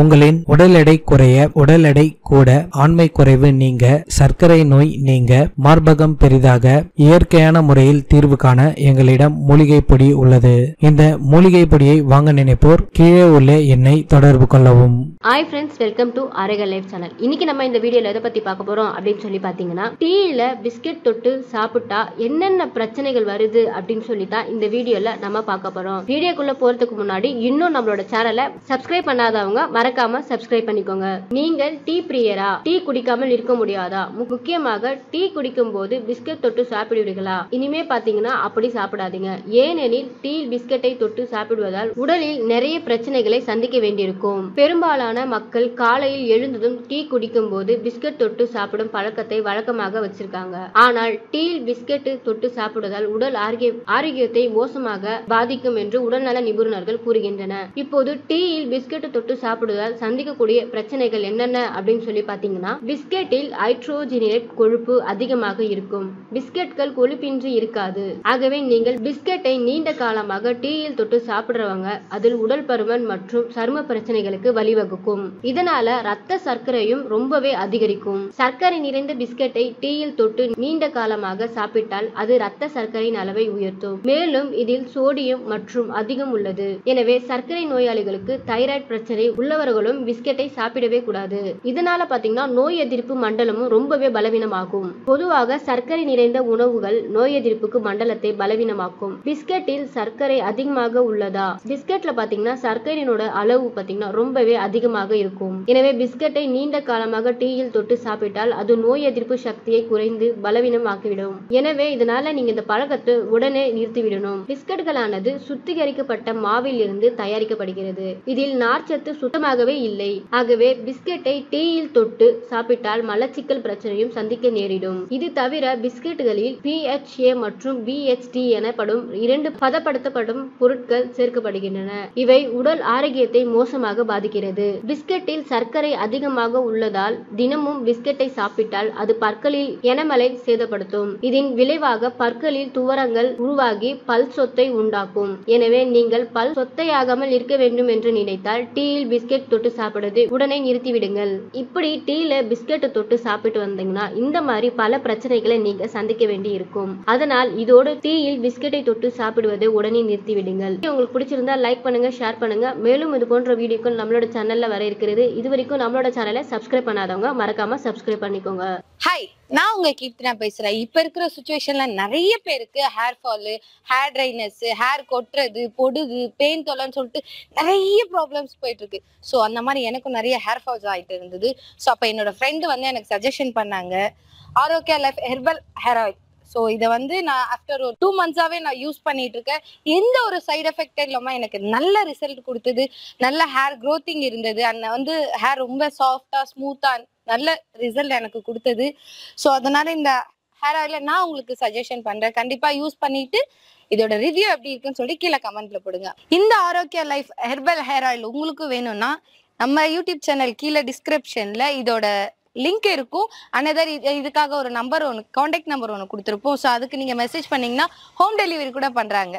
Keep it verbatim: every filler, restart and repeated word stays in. உங்களின் உடல் எடை குறைய, உடல் எடை கூட, ஆண்மை குறைவு நீங்க, சர்க்கரை நோய் நீங்க, மார்பகம் பெரிதாக, இயற்கையான முறையில் தீர்வு காண எங்களிடம் மூலிகை பொடி உள்ளது. இந்த மூலிகை பொடியை வாங்க நினைப்போர் கீழே உள்ள எண்ணை தொடர்பு கொள்ளவும். Hi friends, welcome to Arogya life channel. இன்னைக்கு நம்ம இந்த வீடியோல எதை பத்தி பார்க்க போறோம் அப்படின்னு சொல்லி பாத்தீங்கன்னா, டீயில பிஸ்கெட் தொட்டு சாப்பிட்டா என்னென்ன பிரச்சனைகள் வருது அப்படின்னு சொல்லி தான் இந்த வீடியோல நம்ம பார்க்க போறோம். வீடியோக்குள்ள போறதுக்கு முன்னாடி இன்னும் நம்மளோட சேனலை சப்ஸ்கிரைப் பண்ணாதவங்க மறக்காம சப்ஸ்கிரைப் பண்ணிக்கோங்க. நீங்கள் டீ பிரியரா? டீ குடிக்காமல் இருக்க முடியாதா? முக்கியமாக டீ குடிக்கும் போது பிஸ்கட் தொட்டு சாப்பிடுவீர்களா? இனிமே பாத்தீங்கன்னா அப்படி சாப்பிடாதீங்க. ஏனெனில் டீ பிஸ்கட்டை தொட்டு சாப்பிடுவதால் உடலில் நிறைய பிரச்சனைகளை சந்திக்க வேண்டியிருக்கும். பெரும்பாலான மக்கள் காலையில் எழுந்ததும் டீ குடிக்கும் போது பிஸ்கட் தொட்டு சாப்பிடும் பழக்கத்தை வழக்கமாக வச்சிருக்காங்க. ஆனால் டீ பிஸ்கட் தொட்டு சாப்பிடுவதால் உடல் ஆரோக்கிய ஆரோக்கியத்தை மோசமாக பாதிக்கும் என்று உடல்நல நிபுணர்கள் கூறுகின்றனர். இப்போது டீயில் பிஸ்கட் தொட்டு சாப்பிடுவது சந்திக்கக்கூடிய பிரச்சனைகள் என்னென்ன அப்படின்னு சொல்லி பாத்தீங்கன்னா, பிஸ்கெட்டில் ஹைட்ரோஜனேட் கொழுப்பு அதிகமாக இருக்கும். பிஸ்கெட்கள் கொழுப்பின்றி இருக்காது. ஆகவே நீங்கள் பிஸ்கெட்டை நீண்ட காலமாக டீயில் தொட்டு சாப்பிடுறவங்க அதில் உடல் பருமன் மற்றும் சரும பிரச்சனைகளுக்கு வழிவகுக்கும். இதனால ரத்த சர்க்கரையும் ரொம்பவே அதிகரிக்கும். சர்க்கரை நிறைந்த பிஸ்கெட்டை டீயில் தொட்டு நீண்ட காலமாக சாப்பிட்டால் அது ரத்த சர்க்கரையின் அளவை உயர்த்தும். மேலும் இதில் சோடியம் மற்றும் அதிகம் உள்ளது. எனவே சர்க்கரை நோயாளிகளுக்கு தைராய்டு பிரச்சனை உள்ளவர் பிஸ்கெட்டை சாப்பிடவே கூடாது. இதனால பாத்தீங்கன்னா நோய் எதிர்ப்பு மண்டலமும் ரொம்பவே பலவீனமாகும். பொதுவாக சர்க்கரை நிறைந்த உணவுகள் நோய் எதிர்ப்புக்கு மண்டலத்தை பலவீனமாக்கும். பிஸ்கெட்டில் சர்க்கரை அதிகமாக உள்ளதா? பிஸ்கெட்ல பாத்தீங்கன்னா சர்க்கரையினோட அளவு பாத்தீங்கன்னா ரொம்பவே அதிகமாக இருக்கும். எனவே பிஸ்கெட்டை நீண்ட காலமாக டீயில் தொட்டு சாப்பிட்டால் அது நோய் எதிர்ப்பு சக்தியை குறைந்து பலவீனமாக்கிவிடும். எனவே இதனால நீங்க இந்த பழக்கத்தை உடனே நிறுத்திவிடணும். பிஸ்கெட்டுகளானது சுத்திகரிக்கப்பட்ட மாவில் இருந்து தயாரிக்கப்படுகிறது. இதில் நார்ச்சத்து சுத்தமாக இல்லை. ஆகவே பிஸ்கெட்டை டீயில் தொட்டு சாப்பிட்டால் மலச்சிக்கல் பிரச்சனையும் சந்திக்க நேரிடும். இது தவிர பிஸ்கெட்டுகளில் பி எச் ஏ மற்றும் பி எச் டி எனப்படும் இரண்டு பதப்படுத்தப்படும் பொருட்கள் சேர்க்கப்படுகின்றன. இவை உடல் ஆரோக்கியத்தை மோசமாக பாதிக்கிறது. பிஸ்கெட்டில் சர்க்கரை அதிகமாக உள்ளதால் தினமும் பிஸ்கெட்டை சாப்பிட்டால் அது பற்களில் எனமலை சேதப்படுத்தும். இதன் விளைவாக பற்களில் துவரங்கள் உருவாகி பல் சொத்தை உண்டாக்கும். எனவே நீங்கள் பல் சொத்தையாகாமல் இருக்க வேண்டும் என்று நினைத்தால் டீயில் பிஸ்கெட் தொட்டு சாப்பிடுறது உடனே நிறுத்திவிடுங்கள். இப்படி டீல பிஸ்கெட் தொட்டு சாப்பிட்டு வந்தீங்கன்னா இந்த மாதிரி பல பிரச்சனைகளை நீங்க சந்திக்க வேண்டி இருக்கும். அதனால் இதோடு டீயில் பிஸ்கெட்டை தொட்டு சாப்பிடுவதை உடனே நிறுத்திவிடுங்கள். உங்களுக்கு பிடிச்சிருந்தா லைக் பண்ணுங்க, ஷேர் பண்ணுங்க. மேலும் இது போன்ற வீடியோக்கள் நம்மளோட சேனல்ல வர இருக்கிறது. இது வரைக்கும் நம்மளோட சேனலை சப்ஸ்கிரைப் பண்ணாதவங்க மறக்காம சப்ஸ்கிரைப் பண்ணிக்கோங்க. ஹாய், நான் உங்க கீர்த்தனா பேசுறேன். இப்ப இருக்கிற சுச்சுவேஷன்ல நிறைய பேருக்கு hair fall, hair dryness, hair கொட்டுறது, பொடுகு, பெயின் தொல்லைன்னு சொல்லிட்டு நிறைய ப்ராப்ளம்ஸ் போயிட்டு இருக்கு. ஸோ அந்த மாதிரி எனக்கும் நிறைய ஹேர் ஃபால்ஸ் ஆகிட்டு இருந்தது. ஸோ அப்போ என்னோட ஃப்ரெண்டு வந்து எனக்கு சஜஷன் பண்ணாங்க Arogya life herbal hair oil. So இதை வந்து நான் ஆஃப்டர் ஒரு டூ மந்த்ஸாவே நான் யூஸ் பண்ணிட்டு இருக்கேன். எந்த ஒரு சைடு எஃபெக்ட் இல்லாம எனக்கு நல்ல ரிசல்ட் கொடுத்தது. நல்ல ஹேர் க்ரோத்திங் இருந்தது. அந்த வந்து ஹேர் ரொம்ப சாஃப்டா ஸ்மூத்தா நல்ல ரிசல்ட் எனக்கு கொடுத்தது. ஸோ அதனால இந்த ஹேர் ஆயில நான் உங்களுக்கு சஜஷன் பண்றேன். கண்டிப்பா யூஸ் பண்ணிட்டு இதோட ரிவ்யூ எப்படி இருக்குன்னு சொல்லி கீழே கமெண்ட்ல போடுங்க. இந்த Arogya life herbal hair oil உங்களுக்கு வேணும்னா நம்ம யூடியூப் சேனல் கீழே டிஸ்கிரிப்ஷன்ல இதோட லிங்க் இருக்கும். அனதர் இதுக்காக ஒரு நம்பர் ஒன்று, கான்டாக்ட் நம்பர் ஒன்று கொடுத்துருப்போம். ஸோ அதுக்கு நீங்க மெசேஜ் பண்ணீங்கன்னா ஹோம் டெலிவரி கூட பண்றாங்க.